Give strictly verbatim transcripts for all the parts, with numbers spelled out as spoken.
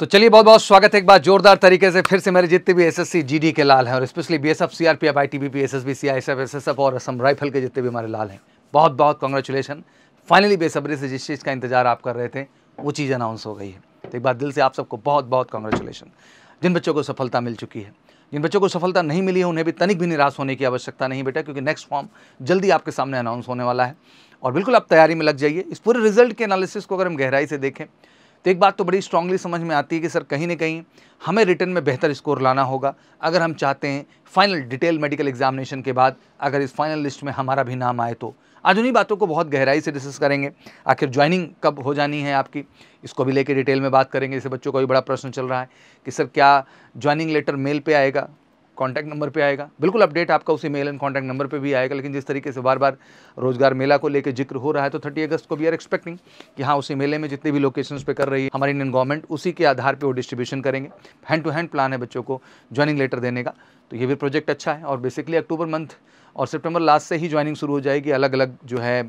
तो चलिए बहुत बहुत स्वागत है एक बार जोरदार तरीके से फिर से मेरे जितने भी एसएससी जीडी के लाल हैं और specially BSF CRPF ITBP SSB CISF SSF और असम राइफल के जितने भी हमारे लाल हैं, बहुत बहुत कांग्रेचुलेशन। फाइनली बेसब्री से जिस चीज़ का इंतजार आप कर रहे थे वो चीज़ अनाउंस हो गई है, तो एक बार दिल से आप सबको बहुत बहुत कांग्रेचुलेशन। जिन बच्चों को सफलता मिल चुकी है, जिन बच्चों को सफलता नहीं मिली है, उन्हें भी तनिक भी निराश होने की आवश्यकता नहीं बेटा, क्योंकि नेक्स्ट फॉर्म जल्दी आपके सामने अनाउंस होने वाला है और बिल्कुल आप तैयारी में लग जाइए। इस पूरे रिजल्ट के एनालिसिस को अगर हम गहराई से देखें तो एक बात तो बड़ी स्ट्रांगली समझ में आती है कि सर कहीं ना कहीं हमें रिटर्न में बेहतर स्कोर लाना होगा अगर हम चाहते हैं फाइनल डिटेल मेडिकल एग्जामिनेशन के बाद अगर इस फाइनल लिस्ट में हमारा भी नाम आए। तो आज उन्हीं बातों को बहुत गहराई से डिस्कस करेंगे, आखिर ज्वाइनिंग कब हो जानी है आपकी, इसको भी लेके डिटेल में बात करेंगे। जैसे बच्चों का भी बड़ा प्रश्न चल रहा है कि सर क्या ज्वाइनिंग लेटर मेल पर आएगा, कॉन्टैक्ट नंबर पे आएगा? बिल्कुल अपडेट आपका उसी मेल एंड कॉन्टैक्ट नंबर पे भी आएगा, लेकिन जिस तरीके से बार बार रोजगार मेला को लेकर जिक्र हो रहा है तो तीस अगस्त को वी आर एक्सपेक्टिंग कि हाँ उसी मेले में जितने भी लोकेशंस पे कर रही है हमारी इंडियन गवर्नमेंट, उसी के आधार पे वो डिस्ट्रीब्यूशन करेंगे। हैंड टू हैंड प्लान है बच्चों को ज्वाइनिंग लेटर देने का, तो ये भी प्रोजेक्ट अच्छा है। और बेसिकली अक्टूबर मंथ और सितंबर लास्ट से ही ज्वाइनिंग शुरू हो जाएगी। अलग अलग जो है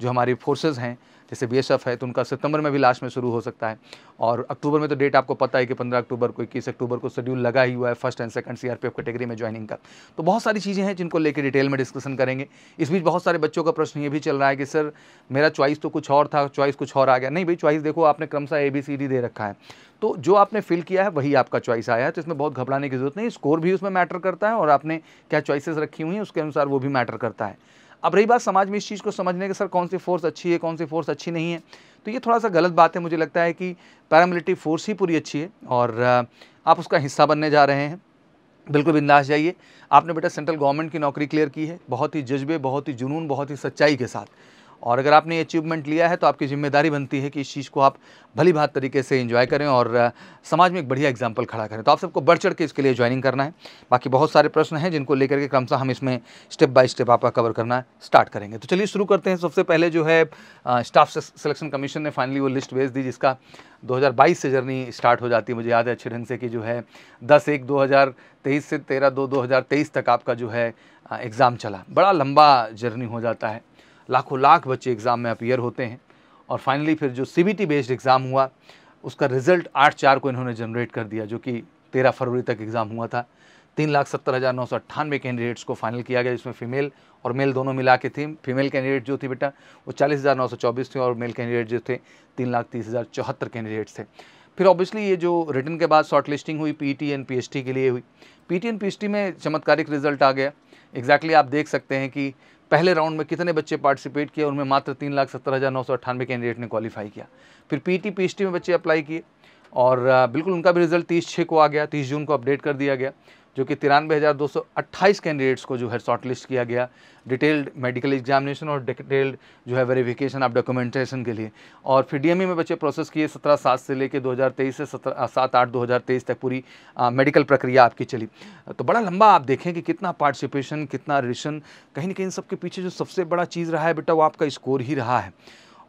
जो हमारी फोर्सेज हैं, जैसे बीएसएफ है तो उनका सितंबर में भी लास्ट में शुरू हो सकता है और अक्टूबर में तो डेट आपको पता है कि पंद्रह अक्टूबर को इक्कीस अक्टूबर को शेड्यूल लगा ही हुआ है first and second CRPF category में ज्वाइनिंग का। तो बहुत सारी चीज़ें हैं जिनको लेकर डिटेल में डिस्कशन करेंगे। इस बीच बहुत सारे बच्चों का प्रश्न ये भी चल रहा है कि सर मेरा चॉइस तो कुछ और था, चॉइस कुछ और आ गया। नहीं भाई, चॉइस देखो आपने क्रमशः ए बी सी डी दे रखा है, तो जो आपने फिल किया है वही आपका चॉइस आया है, तो इसमें बहुत घबराने की जरूरत नहीं। स्कोर भी उसमें मैटर करता है और आपने क्या चॉइसेस रखी हुई हैं उसके अनुसार वो भी मैटर करता है। अब रही बात समाज में इस चीज़ को समझने के, सर कौन सी फोर्स अच्छी है कौन सी फोर्स अच्छी नहीं है, तो ये थोड़ा सा गलत बात है। मुझे लगता है कि पैरामिलिट्री फोर्स ही पूरी अच्छी है और आप उसका हिस्सा बनने जा रहे हैं, बिल्कुल बिंदास जाइए। आपने बेटा सेंट्रल गवर्नमेंट की नौकरी क्लियर की है बहुत ही जज्बे, बहुत ही जुनून, बहुत ही सच्चाई के साथ, और अगर आपने अचीवमेंट लिया है तो आपकी जिम्मेदारी बनती है कि इस चीज़ को आप भली भांति तरीके से एंजॉय करें और समाज में एक बढ़िया एग्जाम्पल खड़ा करें। तो आप सबको बढ़ चढ़ के इसके लिए ज्वाइनिंग करना है। बाकी बहुत सारे प्रश्न हैं जिनको लेकर के क्रमशः हम इसमें स्टेप बाय स्टेप आपका कवर करना स्टार्ट करेंगे। तो चलिए शुरू करते हैं। सबसे पहले जो है स्टाफ सिलेक्शन कमीशन ने फाइनली वो लिस्ट भेज दी जिसका दो हज़ार बाईस से जर्नी स्टार्ट हो जाती है। मुझे याद है अच्छे ढंग से कि जो है दस एक दो हज़ार तेईस से तेरह दो दो हज़ार तेईस तक आपका जो है एग्ज़ाम चला। बड़ा लंबा जर्नी हो जाता है, लाखों लाख बच्चे एग्ज़ाम में अपीयर होते हैं और फाइनली फिर जो सीबीटी बेस्ड एग्ज़ाम हुआ उसका रिज़ल्ट आठ चार को इन्होंने जनरेट कर दिया, जो कि तेरह फरवरी तक एग्ज़ाम हुआ था। तीन लाख सत्तर हज़ार नौ सौ अट्ठानवे कैंडिडेट्स को फाइनल किया गया, जिसमें फीमेल और मेल दोनों मिला के थी। फीमेल कैंडिडेट जो थी बेटा वो चालीस हज़ार नौ सौ चौबीस थे और मेल कैंडिडेट जो थे तीन लाख तीस हज़ार चौहत्तर कैंडिडेट्स थे। फिर ऑब्वियसली ये जो रिटर्न के बाद शॉर्ट लिस्टिंग हुई पीटी एंड पीएसटी के लिए हुई। पीटी एंड पीएसटी में चमत्कारिक रिजल्ट आ गया। एग्जैक्टली आप देख सकते हैं कि पहले राउंड में कितने बच्चे पार्टिसिपेट किए, उनमें मात्र तीन लाख सत्तर हज़ार नौ सौ अट्ठानवे कैंडिडेट ने क्वालिफाई किया। फिर पीटी पीएसटी में बच्चे अप्लाई किए और बिल्कुल उनका भी रिजल्ट तीस छः को आ गया, तीस जून को अपडेट कर दिया गया, जो कि तिरानवे हज़ार दो सौ अट्ठाईस कैंडिडेट्स को जो है शॉर्ट लिस्ट किया गया डिटेल्ड मेडिकल एग्जामिनेशन और डिटेल्ड जो है वेरिफिकेशन ऑफ डॉक्यूमेंटेशन के लिए। और फिर डीएमई में बच्चे प्रोसेस किए सत्रह सात से लेकर दो हज़ार तेईस से सात आठ दो हज़ार तेईस तक पूरी आ, मेडिकल प्रक्रिया आपकी चली। तो बड़ा लंबा आप देखें कि कितना पार्टिसिपेशन, कितना रिशन, कहीं ना कहीं सबके पीछे जो सबसे बड़ा चीज़ रहा है बेटा वो आपका स्कोर ही रहा है।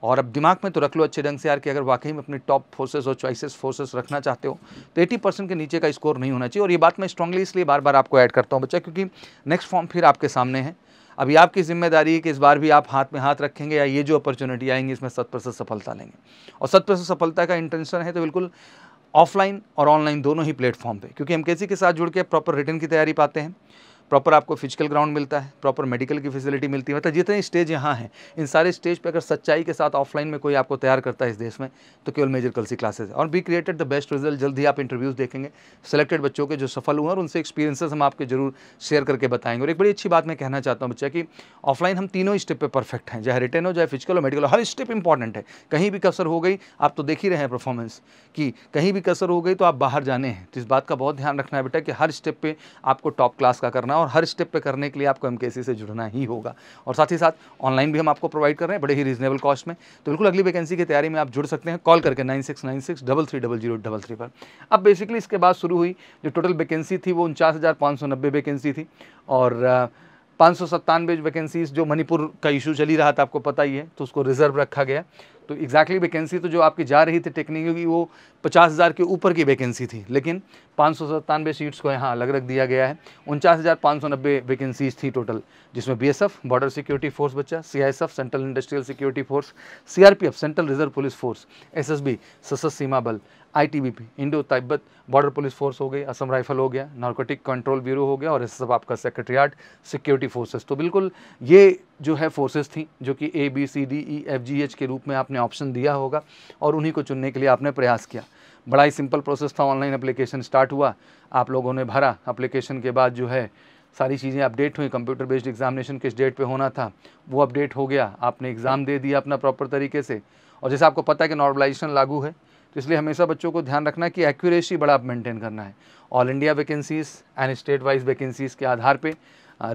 और अब दिमाग में तो रख लो अच्छे ढंग से यार कि अगर वाकई में अपने टॉप फोर्सेस और चॉइसेस फोर्सेस रखना चाहते हो तो अस्सी परसेंट के नीचे का स्कोर नहीं होना चाहिए। और ये बात मैं स्ट्रांगली इसलिए बार बार आपको ऐड करता हूँ बच्चा, क्योंकि नेक्स्ट फॉर्म फिर आपके सामने है। अभी आपकी जिम्मेदारी है कि इस बार भी आप हाथ में हाथ रखेंगे या ये जो अपॉर्चुनिटी आएंगी इसमें शत प्रतिशत सफलता लेंगे। और शत प्रतिशत सफलता का इंटेंशन है तो बिल्कुल ऑफलाइन और ऑनलाइन दोनों ही प्लेटफॉर्म पर, क्योंकि एम के सी के साथ जुड़ के प्रॉपर रिटर्न की तैयारी पाते हैं, प्रॉपर आपको फिजिकल ग्राउंड मिलता है, प्रॉपर मेडिकल की फैसिलिटी मिलती है। मतलब जितने स्टेज यहाँ हैं इन सारे स्टेज पे अगर सच्चाई के साथ ऑफलाइन में कोई आपको तैयार करता है इस देश में तो केवल मेजर कलसी क्लासेस है। और be created the best result. जल्द ही आप इंटरव्यूज़ देखेंगे सेलेक्टेड बच्चों के जो सफल हुए और उनसे एक्सपीरियंसेस हम आपके जरूर शेयर करके बताएंगे। और एक बड़ी अच्छी बात मैं कहना चाहता हूँ बच्चा कि ऑफलाइन हम तीनों स्टेप पर परफेक्ट हैं, चाहे रिटर्न हो चाहे फिजिकल हो मेडिकल हो, हर स्टेप इंपॉर्टेंट है। कहीं भी कसर हो गई, आप तो देख ही रहे हैं परफॉर्मेंस की, कहीं भी कसर हो गई तो आप बाहर जाने हैं। तो इस बात का बहुत ध्यान रखना है बेटा कि हर स्टेप पर आपको टॉप क्लास का करना और हर स्टेप पे करने के लिए आपको एमकेसी से जुड़ना ही होगा। और साथ ही साथ ऑनलाइन भी हम आपको प्रोवाइड कर रहे हैं बड़े ही रीजनेबल कॉस्ट में। तो बिल्कुल अगली वैकेंसी की तैयारी में आप जुड़ सकते हैं कॉल करके nine six nine six double three double zero double three पर। अब बेसिकली इसके बाद शुरू हुई जो टोटल वैकेंसी थी वो उनचास हज़ार पाँच सौ नब्बे वैकेंसी थी और पाँच सौ सत्तानवे वैकेंसीज जो मणिपुर का इशू चल ही रहा था आपको पता ही है तो उसको रिजर्व रखा गया। तो एग्जैक्टली वैकेंसी तो जो आपकी जा रही थी टेक्निकल की वो पचास हज़ार के ऊपर की वैकेंसी थी, लेकिन पाँच सौ सत्तानवे सीट्स को यहाँ अलग रख दिया गया है। उनचास हज़ार पाँच सौ नब्बे वैकेंसीज थी टोटल, जिसमें बीएसएफ बॉर्डर सिक्योरिटी फोर्स बच्चा, CISF central industrial security force, CRPF central reserve police force, SSB सशस्त्र सीमा बल, ITBP Indo Tibet border police force हो गई, असम राइफल हो गया, नारकोटिक कंट्रोल ब्यूरो हो गया और एस एस आपका सेक्रेटरियाट सिक्योरिटी फोर्सेस। तो बिल्कुल ये जो है फोर्सेस थी जो कि A B C D E F G H के रूप में आपने ऑप्शन दिया होगा और उन्हीं को चुनने के लिए आपने प्रयास किया। बड़ा ही सिंपल प्रोसेस था, ऑनलाइन एप्लीकेशन स्टार्ट हुआ, आप लोगों ने भरा, एप्लीकेशन के बाद जो है सारी चीज़ें अपडेट हुई, कंप्यूटर बेस्ड एग्जामिनेशन किस डेट पे होना था वो अपडेट हो गया, आपने एग्ज़ाम दे दिया अपना प्रॉपर तरीके से। और जैसे आपको पता है कि नॉर्मलाइजेशन लागू है तो इसलिए हमेशा बच्चों को ध्यान रखना कि एक्यूरेसी बड़ा आप मेंटेन करना है। All India vacancies and state wise vacancies के आधार पर,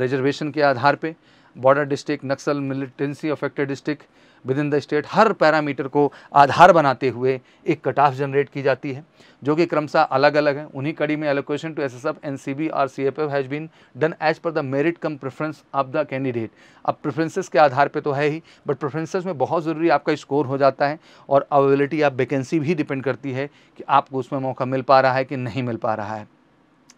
रिजर्वेशन के आधार पर, border district, Naxal militancy affected district, within the state, हर पैरामीटर को आधार बनाते हुए एक कट ऑफ जनरेट की जाती है जो कि क्रमशः अलग अलग है। उन्हीं कड़ी में allocation to SSF and CB और CAPF has been done as per the merit cum preference of the candidate. अब प्रेफरेंसेस के आधार पे तो है ही, बट प्रेफरेंसेस में बहुत ज़रूरी आपका स्कोर हो जाता है और अवेलेबिलिटी ऑफ वैकेंसी भी डिपेंड करती है कि आपको उसमें मौका मिल पा रहा है कि नहीं मिल पा रहा है।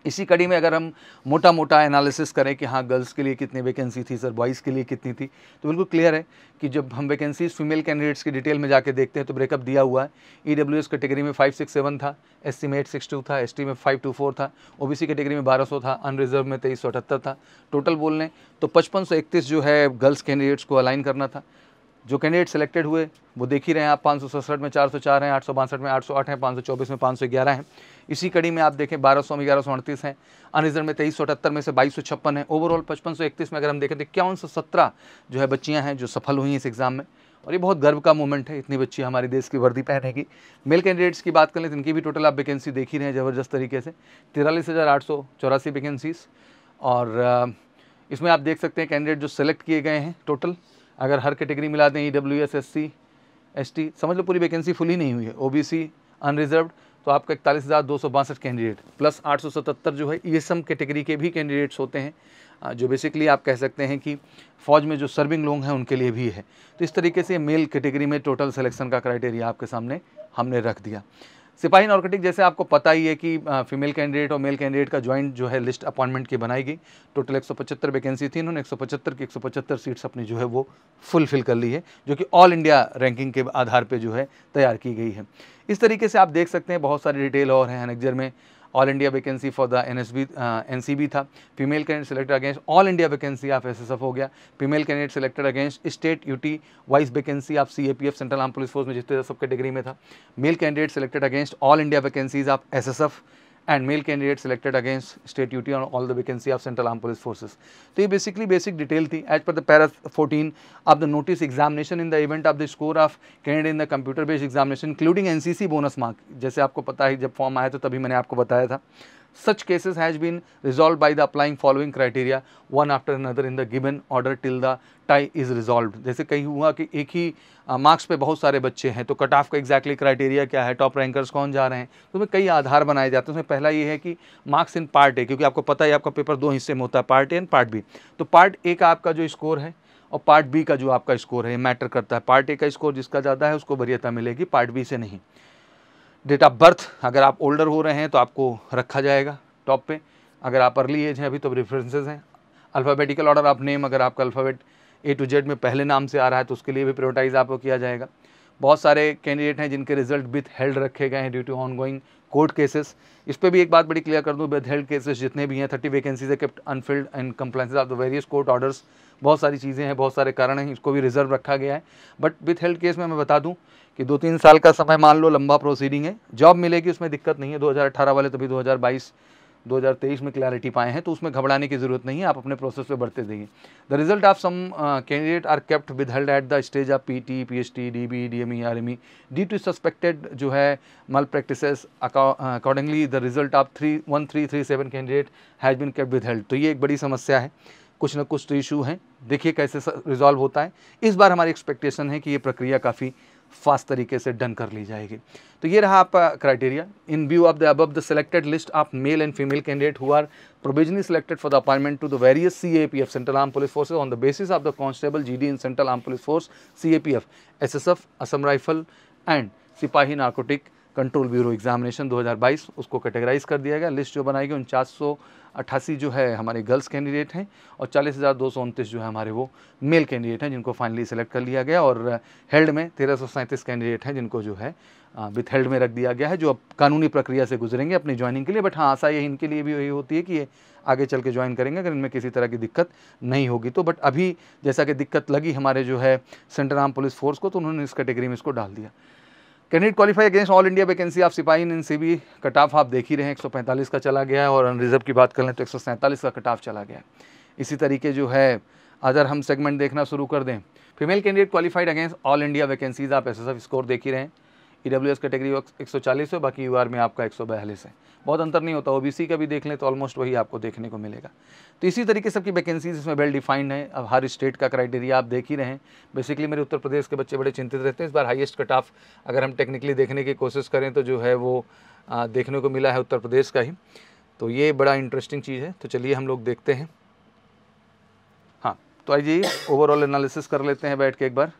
इसी कड़ी में अगर हम मोटा मोटा एनालिसिस करें कि हाँ गर्ल्स के लिए कितनी वैकेंसी थी सर, बॉयज़ के लिए कितनी थी, तो बिल्कुल क्लियर है कि जब हम वैकेंसीज फीमेल कैंडिडेट्स की डिटेल में जाके देखते हैं तो ब्रेकअप दिया हुआ है। ईडब्ल्यूएस कैटेगरी में पाँच सौ सड़सठ था, एससी में आठ सौ बासठ था, एसटी में पाँच सौ चौबीस था, ओबीसी कैटेगरी में बारह सौ था, अनरिजर्व में तेईस सौ अठहत्तर था। टोटल बोल लें तो पचपन सौ इकतीस जो है गर्ल्स कैंडिडेट्स को अलाइन करना था। जो कैंडिडेट सेलेक्टेड हुए वो देख ही रहे हैं आप, पाँच सौ सड़सठ में चार सौ चार हैं, आठ सौ बासठ में आठ सौ आठ हैं, पाँच सौ चौबीस में पाँच सौ ग्यारह हैं। इसी कड़ी में आप देखें बारह सौ में ग्यारह सौ अड़तीस हैं, अनरिजर्व में तेईस सौ अठहत्तर में से बाईस सौ छप्पन है। ओवरऑल पचपन सौ इकतीस में अगर हम देखें तो इक्यावन सौ सत्रह जो है बच्चियाँ हैं जो सफल हुई हैं इस एग्ज़ाम में और ये बहुत गर्व का मोमेंट है, इतनी बच्ची हमारे देश की वर्दी पहनेगी। मेल कैंडिडेट्स की बात करें तो इनकी भी टोटल आप वैकेंसी देख ही रहे हैं ज़बरदस्त तरीके से, तिरालीस हज़ार आठ सौ चौरासी वैकेंसीज। और इसमें आप देख सकते हैं कैंडिडेट जो सेलेक्ट किए गए हैं टोटल अगर हर कैटेगरी मिला दें, E W S, S C, S T, समझ लो पूरी वैकेंसी फुल ही नहीं हुई है, ओबीसी अनरिजर्व तो आपका इकतालीस हज़ार दो सौ बासठ कैंडिडेट प्लस आठ सौ सतहत्तर जो है ई एस एम कैटेगरी के भी कैंडिडेट्स होते हैं जो बेसिकली आप कह सकते हैं कि फ़ौज में जो सर्विंग लोग हैं उनके लिए भी है। तो इस तरीके से मेल कैटेगरी में टोटल सिलेक्शन का क्राइटेरिया आपके सामने हमने रख दिया। सिपाही नॉर्कोटिक जैसे आपको पता ही है कि फीमेल कैंडिडेट और मेल कैंडिडेट का जॉइंट जो है लिस्ट अपॉइंटमेंट की बनाई गई। टोटल एक सौ पचहत्तर वैकेंसी थी, इन्होंने एक सौ पचहत्तर की एक सौ पचहत्तर सीट्स अपनी जो है वो फुलफिल कर ली है जो कि ऑल इंडिया रैंकिंग के आधार पे जो है तैयार की गई है। इस तरीके से आप देख सकते हैं बहुत सारी डिटेल और हैं एनेक्जर में। All India vacancy for the N S B N C B था, female candidate selected against all India vacancy of S S F हो गया, female candidate selected against state UT wise vacancy of C A P F central arm police force में जितने सब category में था, male candidate selected against all India vacancies of S S F and male candidate selected against state UT on all the vacancy of central arm police forces. तो ये basically basic detail थी as per the para fourteen of the notice examination in the event of the score of candidate in the computer based examination including NCC bonus mark. जैसे आपको पता है जब form आया तो तभी मैंने आपको बताया था। Such cases has been resolved by the applying following criteria one after another in the given order till the tie is resolved। जैसे कहीं हुआ कि एक ही मार्क्स पे बहुत सारे बच्चे हैं तो कट ऑफ का एग्जैक्टली क्राइटेरिया क्या है, टॉप रैंकर्स कौन जा रहे हैं, तो उसमें कई आधार बनाए जाते हैं। उसमें पहला ये है कि मार्क्स इन पार्ट ए, क्योंकि आपको पता है आपका पेपर दो हिस्से में होता है, part A and part B. तो पार्ट ए का आपका जो स्कोर है और पार्ट बी का जो आपका स्कोर है ये मैटर करता है। पार्ट ए का स्कोर जिसका ज़्यादा है उसको वरीयता मिलेगी, पार्ट बी से नहीं। डेट ऑफ बर्थ अगर आप ओल्डर हो रहे हैं तो आपको रखा जाएगा टॉप पे, अगर आप अर्ली एज हैं अभी तो रेफरेंसेस हैं। अल्फ़ाबेटिकल ऑर्डर ऑफ नेम, अगर आपका अल्फ़ाबेट ए टू जेड में पहले नाम से आ रहा है तो उसके लिए भी प्रायोरिटाइज़ आपको किया जाएगा। बहुत सारे कैंडिडेट हैं जिनके रिजल्ट विथ हेल्ड रखे गए हैं due to ongoing court cases. इस पर भी एक बात बड़ी क्लियर कर दूँ, विथ हेल्ड केसेस जितने भी हैं थर्टी वैकेंसीज है kept unfilled and compliances of the various court orders. बहुत सारी चीज़ें हैं, बहुत सारे कारण हैं, इसको भी रिजर्व रखा गया है। बट विथ हेल्ड केस में मैं बता दूं कि दो तीन साल का समय मान लो लंबा प्रोसीडिंग है, जॉब मिलेगी उसमें दिक्कत नहीं है। दो हज़ार अठारह वाले तभी दो हज़ार बाईस दो हज़ार तेईस में क्लैरिटी पाए हैं, तो उसमें घबराने की जरूरत नहीं है, आप अपने प्रोसेस पे बढ़ते रहिए। The result of some candidate are kept withheld at the stage of P T, P S T, D B, D M E, R M E due to suspected जो है malpractices. Accordingly the result of three one three three seven candidate has been kept withheld. तो ये एक बड़ी समस्या है, कुछ ना कुछ तो इशू हैं, देखिए कैसे रिजॉल्व होता है। इस बार हमारी एक्सपेक्टेशन है कि ये प्रक्रिया काफ़ी फास्ट तरीके से डन कर ली जाएगी। तो ये रहा आपका criteria. In view of the above the selected list of male and female candidate who are provisionally selected for the appointment to the various CAPF central arm police forces on the basis of the constable GD in central arm police force, CAPF, SSF, Assam rifle and सिपाही narcotic control bureau examination दो हज़ार बाईस उसको categorise कर दिया गया। List जो बनाई गई उनचास सौ अट्ठासी जो है हमारे गर्ल्स कैंडिडेट हैं और चालीस हज़ार दो सौ उनतीस जो है हमारे वो मेल कैंडिडेट हैं जिनको फाइनली सिलेक्ट कर लिया गया। और हेल्ड में तेरह सौ सैंतीस कैंडिडेट हैं जिनको जो है विथ हेल्ड में रख दिया गया है, जो अब कानूनी प्रक्रिया से गुजरेंगे अपनी ज्वाइनिंग के लिए। बट हाँ, आशा यही इनके लिए भी यही होती है कि ये आगे चल के ज्वाइन करेंगे अगर इनमें किसी तरह की दिक्कत नहीं होगी तो। बट अभी जैसा कि दिक्कत लगी हमारे जो है सेंट्रल आर्म पुलिस फोर्स को, तो उन्होंने इस कैटेगरी में इसको डाल दिया। Candidate qualify against all India vacancy of सिपाही इन सीबी, कट ऑफ आप देख ही रहे हैं एक सौ पैंतालीस का चला गया है और अनरिजर्व की बात कर लें तो एक सौ सैंतालीस का कट ऑफ चला गया है। इसी तरीके जो है अदर हम सेगमेंट देखना शुरू कर दें। Female candidate qualified against all India vacancies आप एसएसएफ स्कोर देख ही रहे हैं। ईडब्ल्यूएस कैटेगरी एक सौ चालीस है, बाकी यूआर में आपका एक सौ बयालीस है, बहुत अंतर नहीं होता। ओबीसी का भी देख लें तो ऑलमोस्ट वही आपको देखने को मिलेगा। तो इसी तरीके सबकी वैकेंसीज इसमें वेल डिफाइंड है। अब हर स्टेट का क्राइटेरिया आप देख ही रहे हैं। बेसिकली मेरे उत्तर प्रदेश के बच्चे बड़े चिंतित रहते हैं। इस बार हाईएस्ट कट ऑफ अगर हम टेक्निकली देखने की कोशिश करें तो जो है वो आ, देखने को मिला है उत्तर प्रदेश का ही, तो ये बड़ा इंटरेस्टिंग चीज़ है। तो चलिए हम लोग देखते हैं। हाँ, तो आइए ओवरऑल एनालिसिस कर लेते हैं बैठ के एक बार।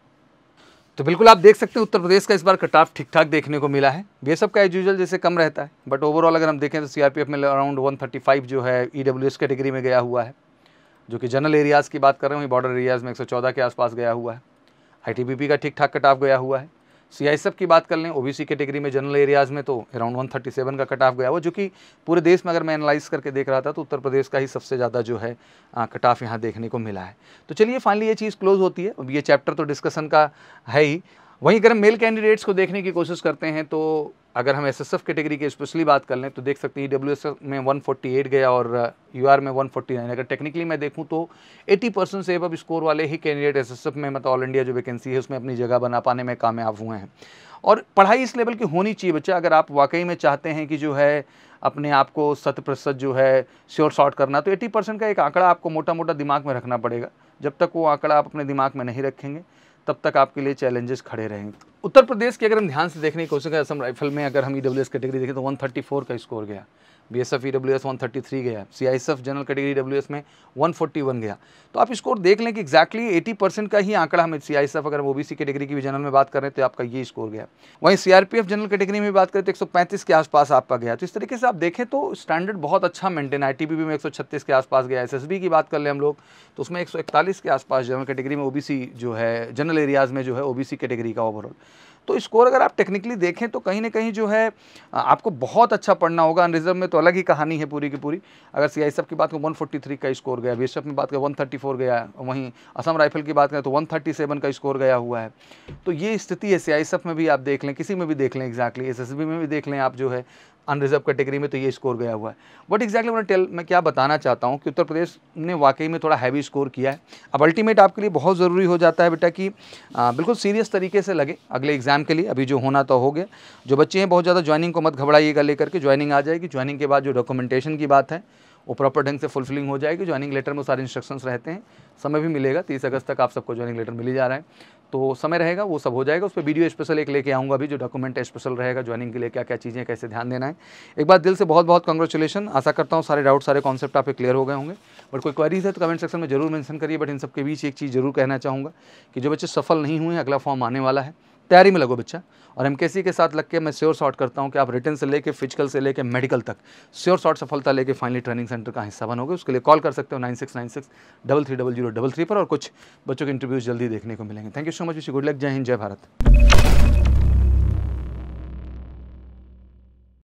तो बिल्कुल आप देख सकते हैं उत्तर प्रदेश का इस बार कट ऑफ ठीक ठाक देखने को मिला है। बीएसएफ का एज यूजुअल जैसे कम रहता है, बट ओवरऑल अगर हम देखें तो सीआरपीएफ में अराउंड एक सौ पैंतीस जो है ईडब्ल्यूएस कैटेगरी में गया हुआ है, जो कि जनरल एरियाज़ की बात कर रहे हैं, बॉर्डर एरियाज़ में एक सौ चौदह के आसपास गया हुआ है। आईटीबीपी का ठीक ठाक कट ऑफ गया हुआ है। सीआईएसएफ की बात कर लें ओबीसी कैटेगरी में जनरल एरियाज़ में तो अराउंड एक सौ सैंतीस का कट ऑफ गया हुआ, जो कि पूरे देश में अगर मैं एनालाइज करके देख रहा था तो उत्तर प्रदेश का ही सबसे ज़्यादा जो है कट ऑफ यहाँ देखने को मिला है। तो चलिए फाइनली ये चीज़ क्लोज होती है। अब ये चैप्टर तो डिस्कशन का है ही। वहीं अगर हम मेल कैंडिडेट्स को देखने की कोशिश करते हैं तो अगर हम एसएसएफ कैटेगरी की स्पेशली बात कर लें तो देख सकते हैं ईडब्ल्यूएस में एक सौ अड़तालीस गया और यूआर में एक सौ उनचास। अगर टेक्निकली मैं देखूं तो अस्सी परसेंट से अब स्कोर वाले ही कैंडिडेट एसएसएफ में मतलब ऑल इंडिया जो वैकेंसी है उसमें अपनी जगह बना पाने में कामयाब हुए हैं। और पढ़ाई इस लेवल की होनी चाहिए बच्चा, अगर आप वाकई में चाहते हैं कि जो है अपने आप को शत प्रतिशत जो है श्योर शॉट करना, तो एट्टी परसेंट का एक आंकड़ा आपको मोटा मोटा दिमाग में रखना पड़ेगा। जब तक वो आंकड़ा आप अपने दिमाग में नहीं रखेंगे तब तक आपके लिए चैलेंजेस खड़े रहेंगे। उत्तर प्रदेश की अगर हम ध्यान से देखने की कोशिश करें, असम राइफल में अगर हम ईडब्ल्यूएस कैटेगरी देखें तो एक सौ चौंतीस का स्कोर गया, बीएसएफ ईडब्ल्यूएस एक सौ तैंतीस गया, सीआईएसएफ जनरल कैटेगरी ईडब्ल्यूएस में एक सौ इकतालीस गया। तो आप स्कोर देख लें कि एक्जैक्टली अस्सी परसेंट का ही आंकड़ा हमें सीआईएसएफ, अगर ओबीसी कैटेगरी की भी जनरल में बात करें तो आपका ये स्कोर गया। वहीं सीआरपीएफ जनरल कैटेगरी में बात करें तो एक सौ पैंतीस के आसपास आपका गया। तो इस तरीके से आप देखें तो स्टैंडर्ड बहुत अच्छा मेंटेन। आईटीबीपी में एक सौ छत्तीस के आसपास गया। एसएसबी की बात कर लें हम लोग तो उसमें एक सौ इकतालीस के आसपास जनरल कैटेगरी में ओबीसी जो है जनरल एरियाज़ में जो है ओबीसी कैटेगरी का ओवरऑल। तो स्कोर अगर आप टेक्निकली देखें तो कहीं ना कहीं जो है आपको बहुत अच्छा पढ़ना होगा। अनरिजर्व में तो अलग ही कहानी है पूरी की पूरी। अगर सीआईएसएफ की बात करें एक सौ तैंतालीस का स्कोर गया, बीएसएफ में बात करें एक सौ चौंतीस गया, वहीं असम राइफल की बात करें तो एक सौ सैंतीस का स्कोर गया हुआ है। तो ये स्थिति है सीआईएसएफ में भी आप देख लें, किसी में भी देख लें, एक्जैक्टली एसएसबी में भी देख लें आप जो है अनरिजर्व कैटेगरी में तो ये स्कोर गया हुआ है। बट एक्जैक्टली मैं टेल मैं क्या बताना चाहता हूँ कि उत्तर प्रदेश ने वाकई में थोड़ा हैवी स्कोर किया है। अब अल्टीमेट आपके लिए बहुत ज़रूरी हो जाता है बेटा कि आ, बिल्कुल सीरियस तरीके से लगे अगले एग्जाम के लिए। अभी जो होना तो हो गया। जो बच्चे हैं बहुत ज़्यादा ज्वाइनिंग को मत घबराइएगा लेकर के, ज्वाइनिंग आ जाएगी। ज्वाइनिंग के बाद जो डॉक्यूमेंटेशन की बात है वो प्रॉपर ढंग से फुलफिलिंग हो जाएगी। ज्वाइनिंग लेटर में सारे इंस्ट्रक्शंस रहते हैं, समय भी मिलेगा। तीस अगस्त तक आप सबको ज्वाइनिंग लेटर मिली जा रहा है, तो समय रहेगा वो सब हो जाएगा। उस पर वीडियो स्पेशल एक लेके आऊँगा अभी, जो डॉक्यूमेंट स्पेशल रहेगा ज्वाइनिंग के लिए क्या क्या चीज़ें कैसे ध्यान देना है। एक बार दिल से बहुत बहुत कांग्रेचुलेशन। आशा करता हूँ सारे डाउट सारे कॉन्सेप्ट आपके क्लियर हो गए होंगे। बट कोई क्वेरीज है तो कमेंट सेक्शन में जरूर मेंशन करिए। बट इन सबके बीच एक चीज़ जरूर कहना चाहूँगा कि जो बच्चे सफल नहीं हुए हैं, अगला फॉर्म आने वाला है, तैयारी में लगो बच्चा। और एमकेसी के साथ लग के मैं श्योर शॉट करता हूं कि आप रिटर्न से लेके फिजिकल से लेके मेडिकल तक श्योर शॉट सफलता लेके फाइनली ट्रेनिंग सेंटर का हिस्सा बनोगे। उसके लिए कॉल कर सकते हो nine six nine six double three double zero double three पर। और कुछ बच्चों के इंटरव्यूज जल्दी देखने को मिलेंगे। Thank you so much. Wish you good luck. जय हिंद, जय भारत।